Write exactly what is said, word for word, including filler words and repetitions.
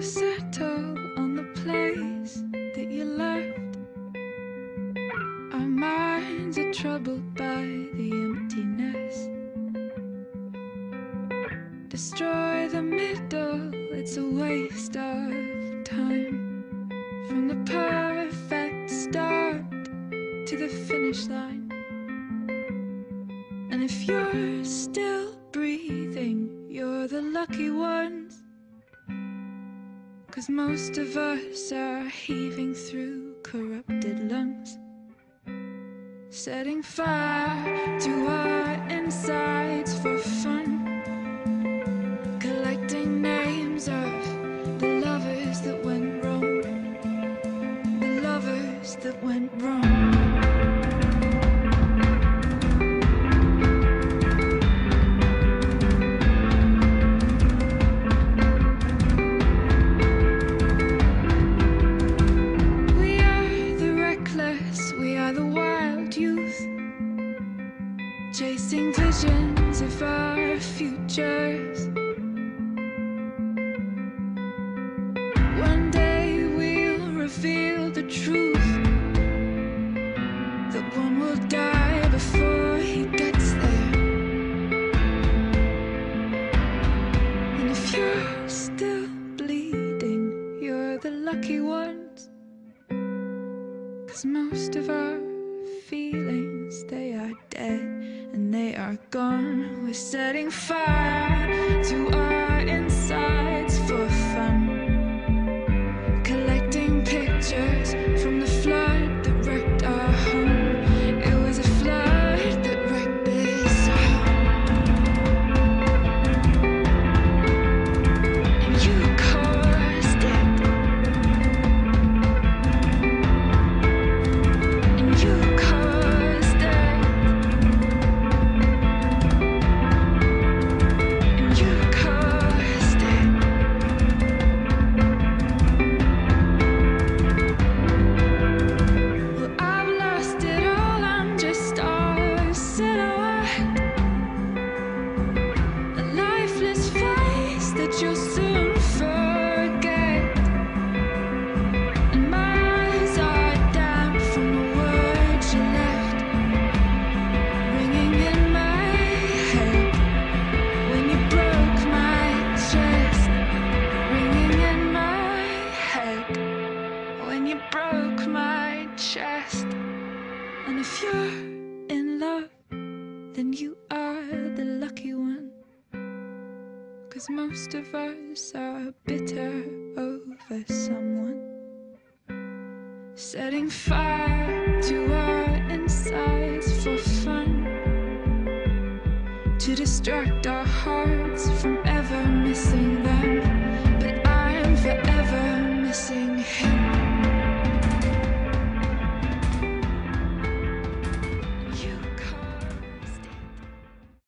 so settle on the place that you left. Our minds are troubled by the emptiness. Destroy the middle, it's a waste of time. From the perfect start to the finish line. And if you're still breathing, you're the lucky ones, 'cause most of us are heaving through corrupted lungs, setting fire to our insides for fun, collecting names of the lovers that went wrong, the lovers that went wrong. Chasing visions of our futures. One day we'll reveal the truth that one will die before he gets there. And if you're still bleeding, you're the lucky ones, 'cause most of our feelings, they are dead and they are gone. We're setting fire to our insides for fun, collecting pictures from the flood that wrecked our home. It was a flood that wrecked this home, and you caused it, and you caused chest. And if you're in love, then you are the lucky one, 'cause most of us are bitter over someone, setting fire to our insides for fun, to distract our hearts from